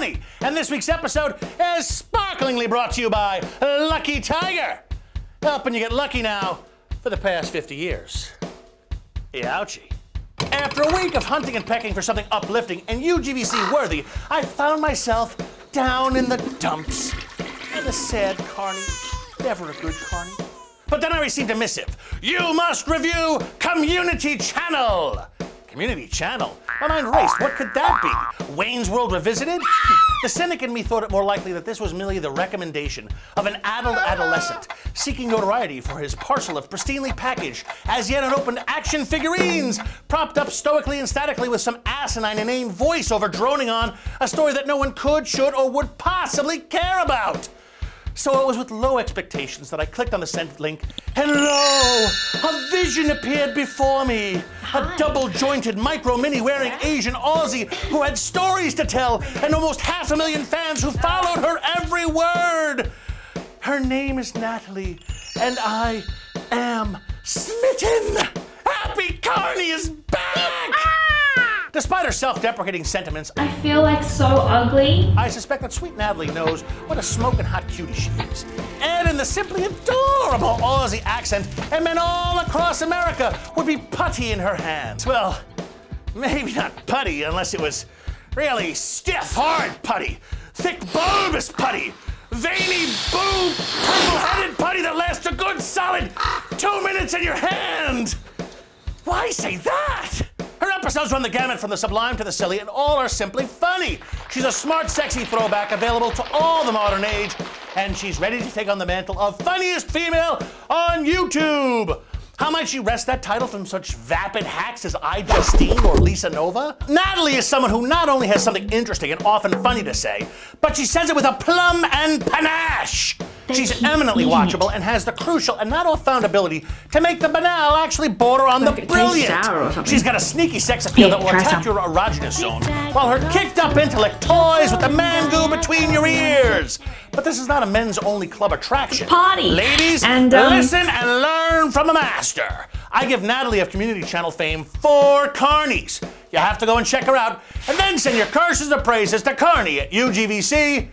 money. And this week's episode is sparklingly brought to you by Lucky Tiger. Helping you get lucky now for the past 50 years. Yeah, ouchie. After a week of hunting and pecking for something uplifting and UGVC worthy, I found myself down in the dumps. And a sad carny, never a good carny. But then I received a missive. You must review Community Channel. Community Channel? My mind raced. What could that be? Wayne's World Revisited? The cynic in me thought it more likely that this was merely the recommendation of an addled adolescent seeking notoriety for his parcel of pristinely packaged, as yet unopened action figurines, propped up stoically and statically with some asinine inane voiceover droning on a story that no one could, should, or would possibly care about. So it was with low expectations that I clicked on the sent link, and lo, a vision appeared before me. Hi. A double-jointed micro-mini wearing Asian Aussie who had stories to tell and almost 500,000 fans who followed her every word. Her name is Natalie, and I am smitten. Happy Carney is back! Despite her self-deprecating sentiments, I feel like so ugly. I suspect that sweet Natalie knows what a smoking hot cutie she is. And in the simply adorable Aussie accent, and men all across America would be putty in her hands. Well, maybe not putty unless it was really stiff, hard putty, thick, bulbous putty, veiny, boob, purple-headed putty that lasts a good solid 2 minutes in your hand. Why say that? Her episodes run the gamut from the sublime to the silly, and all are simply funny. She's a smart, sexy throwback available to all the modern age, and she's ready to take on the mantle of funniest female on YouTube. How might she wrest that title from such vapid hacks as Justine or Lisa Nova? Natalie is someone who not only has something interesting and often funny to say, but she says it with a plum and panache. She's eminently watchable and has the crucial and not off-found ability to make the banal actually border on the brilliant. She's got a sneaky sex appeal that will attack your erogenous zone, while her kicked-up intellect toys with the man-goo between your ears. But this is not a men's-only club attraction. Party. Ladies, and, listen and learn from a master. I give Natalie of Community Channel fame 4 carnies. You have to go and check her out, and then send your curses and praises to carney@ugvc.tv.